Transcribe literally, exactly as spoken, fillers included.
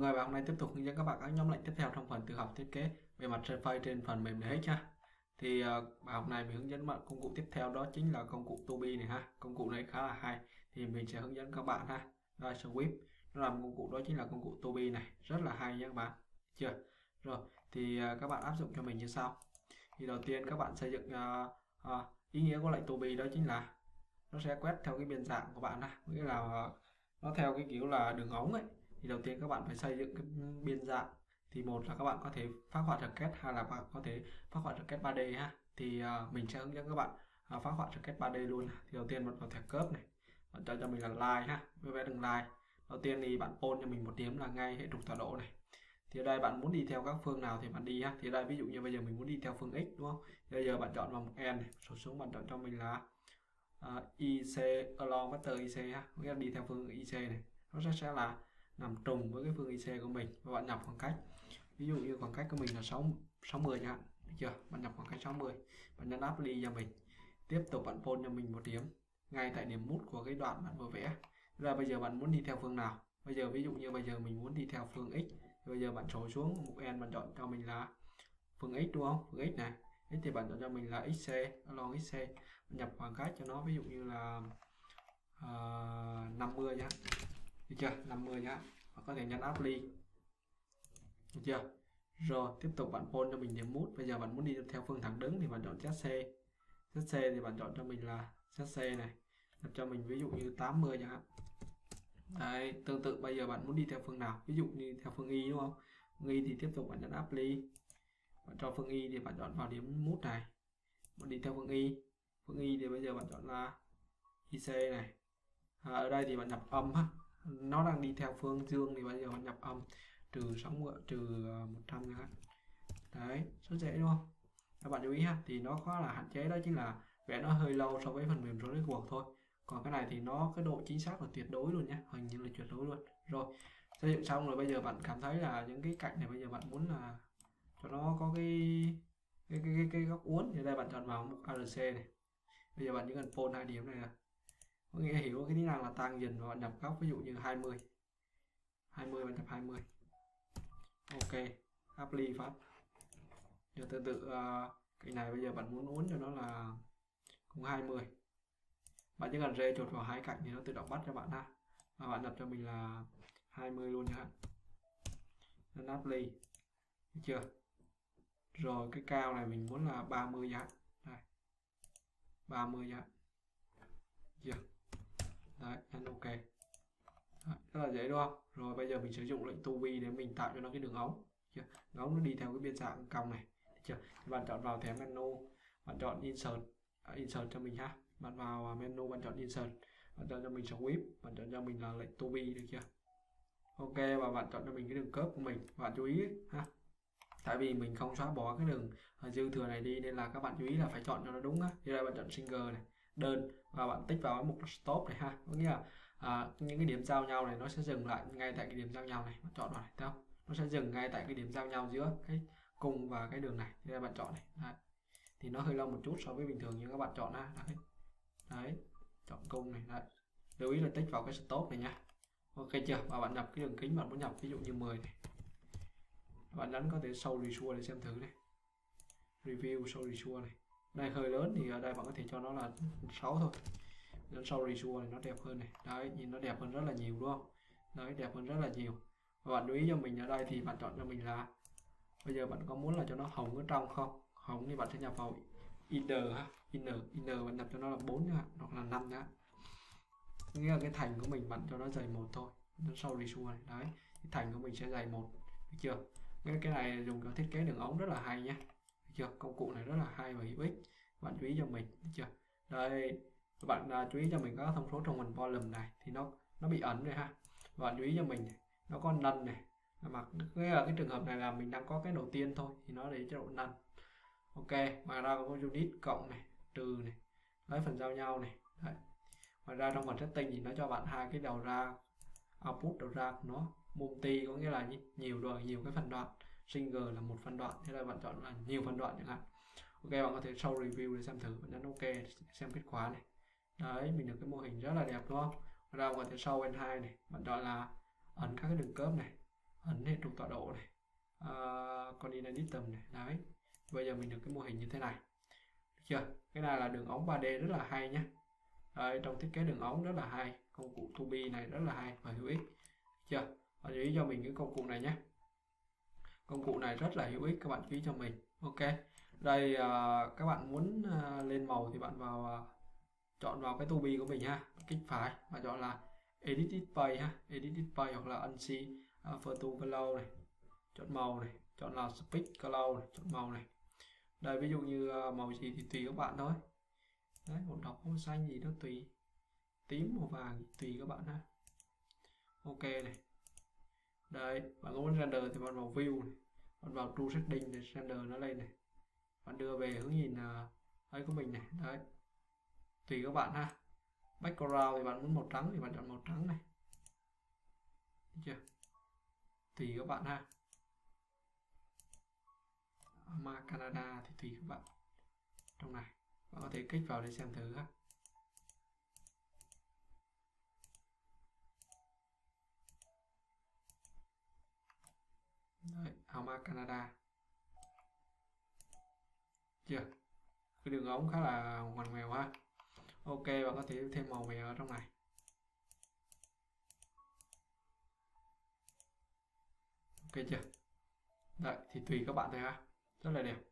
Người bạn này tiếp tục hướng dẫn các bạn các nhóm lệnh tiếp theo trong phần tự học thiết kế về mặt surface trên phần mềm này hết ha. Thì uh, bài học này mình hướng dẫn bạn công cụ tiếp theo, đó chính là công cụ Tubi này ha. Công cụ này khá là hay, thì mình sẽ hướng dẫn các bạn ha. Rồi Swift nó làm công cụ đó chính là công cụ Tubi này, rất là hay nha các bạn. Chưa? Rồi thì uh, các bạn áp dụng cho mình như sau. Thì đầu tiên các bạn xây dựng uh, uh, ý nghĩa của lệnh Tubi đó chính là nó sẽ quét theo cái biên dạng của bạn ha, nghĩa là uh, nó theo cái kiểu là đường ống ấy. Thì đầu tiên các bạn phải xây dựng cái biên dạng, thì một là các bạn có thể phác họa racket, hay là bạn có thể phác họa racket ba D ha. Thì uh, mình sẽ hướng dẫn các bạn uh, phác họa racket ba D luôn. Thì đầu tiên bạn vào thẻ cớp này, bạn cho cho mình là line ha, với vẽ đường line. Đầu tiên thì bạn pôn cho mình một điểm là ngay hệ trục tọa độ này. Thì ở đây bạn muốn đi theo các phương nào thì bạn đi ha. Thì ở đây ví dụ như bây giờ mình muốn đi theo phương x đúng không, thì bây giờ bạn chọn vào một n này, số xuống bạn chọn cho mình là uh, ic along vector ic ha, nghĩa là đi theo phương ic này, nó sẽ sẽ là nằm trùng với cái phương i xê của mình, và bạn nhập khoảng cách. Ví dụ như khoảng cách của mình là sáu mươi nha, được chưa? Bạn nhập khoảng cách sáu mươi, bạn nhấn áp ly cho mình. Tiếp tục bạn pôn cho mình một điểm ngay tại điểm mút của cái đoạn bạn vừa vẽ. Rồi bây giờ bạn muốn đi theo phương nào? Bây giờ ví dụ như bây giờ mình muốn đi theo phương x. Thì bây giờ bạn trồi xuống một n, bạn chọn cho mình là phương x đúng không? Phương x này. X thì bạn chọn cho mình là xc along xc. Bạn nhập khoảng cách cho nó ví dụ như là uh, năm mươi nha. Được chưa? năm mươi nhá. Bạn có thể nhấn áp ly. Được chưa? Rồi, tiếp tục bạn pôn cho mình điểm mút. Bây giờ bạn muốn đi theo phương thẳng đứng thì bạn chọn Z C. Z C thì bạn chọn cho mình là Z C này. Đặt cho mình ví dụ như tám mươi chẳng hạn. Đấy, tương tự bây giờ bạn muốn đi theo phương nào? Ví dụ như theo phương Y đúng không? Phương Y thì tiếp tục bạn nhấn áp ly. Bạn cho phương Y thì bạn chọn vào điểm mút này. Bạn đi theo phương Y. Phương Y thì bây giờ bạn chọn là i xê này. À, ở đây thì bạn nhập âm ha. Nó đang đi theo phương dương thì bây giờ bạn nhập âm trừ sáu mươi trừ một trăm chẳng hạn. Đấy, rất dễ đúng không? Các bạn lưu ý ha, thì nó khá là hạn chế đó chính là vẽ nó hơi lâu so với phần mềm rối rít cuộc thôi. Còn cái này thì nó cái độ chính xác là tuyệt đối luôn nhé, hình như là tuyệt đối luôn. Rồi, xây dựng xong rồi bây giờ bạn cảm thấy là những cái cạnh này bây giờ bạn muốn là cho nó có cái cái cái, cái, cái góc uốn thì đây bạn chọn vào mục a rờ xê này. Bây giờ bạn chỉ cần phôn hai điểm này là có nghĩa hiểu cái tính năng là tăng dần, và bạn nhập góc ví dụ như hai mươi hai mươi, bạn nhập hai mươi. Ok, apply phát. Giờ tương tự uh, cái này bây giờ bạn muốn uốn cho nó là cũng hai mươi. Bạn chỉ cần rê chuột vào hai cạnh thì nó tự động bắt cho bạn ha. Và bạn nhập cho mình là hai mươi luôn nha. Nên apply. Được chưa? Rồi cái cao này mình muốn là ba mươi nha. Đây. ba mươi nha. Được chưa? Đấy, nhấn ok. Đấy, rất là dễ đúng không? Rồi bây giờ mình sử dụng lệnh Tubi để mình tạo cho nó cái đường ống. Được chưa? Đường ống nó đi theo cái biên dạng cong này. Được chưa? Thì bạn chọn vào thẻ menu, bạn chọn insert, à, insert cho mình ha. Bạn vào menu, bạn chọn insert, bạn chọn cho mình sweep, bạn chọn cho mình là lệnh Tubi, được chưa? Ok, và bạn chọn cho mình cái đường curve của mình. Bạn chú ý ha. Tại vì mình không xóa bỏ cái đường dư thừa này đi nên là các bạn chú ý là phải chọn cho nó đúng á. Thì đây bạn chọn single này, đơn, và bạn tích vào cái mục stop này ha, có nghĩa là à, những cái điểm giao nhau này nó sẽ dừng lại ngay tại cái điểm giao nhau này. Bạn chọn vào này, thấy không? Nó sẽ dừng ngay tại cái điểm giao nhau giữa cái cùng và cái đường này. Thế là bạn chọn này. Đấy. Thì nó hơi lâu một chút so với bình thường như các bạn chọn ha. Đấy. Đấy, chọn cùng này. Đấy. Lưu ý là tích vào cái stop này nha. Ok chưa? Và bạn nhập cái đường kính bạn muốn nhập ví dụ như mười này. Bạn nhấn có thể show result để xem thử này. Review show result này. Này hơi lớn thì ở đây bạn có thể cho nó là sáu thôi. Đến sau result này nó đẹp hơn này. Đấy, nhìn nó đẹp hơn rất là nhiều đúng không? Đấy, đẹp hơn rất là nhiều. Và bạn lưu ý cho mình ở đây thì bạn chọn cho mình là bây giờ bạn có muốn là cho nó hồng ở trong không? Hồng thì bạn sẽ nhập vào inner ha, inner, inner bạn nhập cho nó là bốn nha, hoặc là năm nha. Nghĩa là cái thành của mình bạn cho nó dày một thôi. Đến sau result này, đấy, cái thành của mình sẽ dày một, được chưa? Nghĩa cái này dùng cho thiết kế đường ống rất là hay nhé. Chưa? Công cụ này rất là hay và hữu ích, bạn chú ý cho mình. Được chưa? Đây, bạn à, chú ý cho mình các thông số trong phần volume này thì nó nó bị ẩn rồi ha. Và bạn chú ý cho mình này, nó có none này, mà cái, cái trường hợp này là mình đang có cái đầu tiên thôi thì nó để chế độ none. Ok, ngoài ra có unit cộng này, trừ này, lấy phần giao nhau này. Đấy. Ngoài ra trong phần setting thì nó cho bạn hai cái đầu ra output, đầu ra của nó multi có nghĩa là nhiều đoạn, nhiều cái phần đoạn. Single là một phân đoạn, thế là bạn chọn là nhiều phân đoạn chẳng hạn. Ok, bạn có thể show review để xem thử, bạn nhấn ok để xem kết quả này. Đấy, mình được cái mô hình rất là đẹp đúng không? Rồi bạn có thể show en hai này, bạn chọn là ấn các cái đường curve này. ấn lên trục tọa độ này, à, còn đi đến đi tầm này đấy. Bây giờ mình được cái mô hình như thế này. Được chưa? Cái này là đường ống ba D rất là hay nhé. Đấy, trong thiết kế đường ống rất là hay, công cụ hai B này rất là hay và hữu ích. Được chưa? Và chú ý cho mình cái công cụ này nhé. Công cụ này rất là hữu ích, các bạn chú ý cho mình. Ok. Đây à, các bạn muốn à, lên màu thì bạn vào à, chọn vào cái hai B của mình ha, kích phải và chọn là Edit Display ha, Edit Display hoặc là Unsee Photo Color này, chọn màu này, chọn là Speed Color này, chọn màu này. Đây ví dụ như màu gì thì tùy các bạn thôi. Đấy, màu đỏ, màu xanh gì đó tùy, tím, màu vàng tùy các bạn ha. Ok này. Đấy, bạn muốn render thì bạn vào View này, bạn vào True Shading để render nó lên này. Bạn đưa về hướng nhìn ấy của mình này, đấy. Tùy các bạn ha. Background thì bạn muốn màu trắng thì bạn chọn màu trắng này. Được chưa? Tùy các bạn ha. Mà Canada thì tùy các bạn. Trong này bạn có thể kích vào để xem thử ha. Đấy, Alma Canada. Chưa? Cái đường ống khá là ngoằn ngoèo ha. Ok, bạn có thể thêm màu về ở trong này. Ok chưa? Đấy, thì tùy các bạn thôi ha. Rất là đẹp.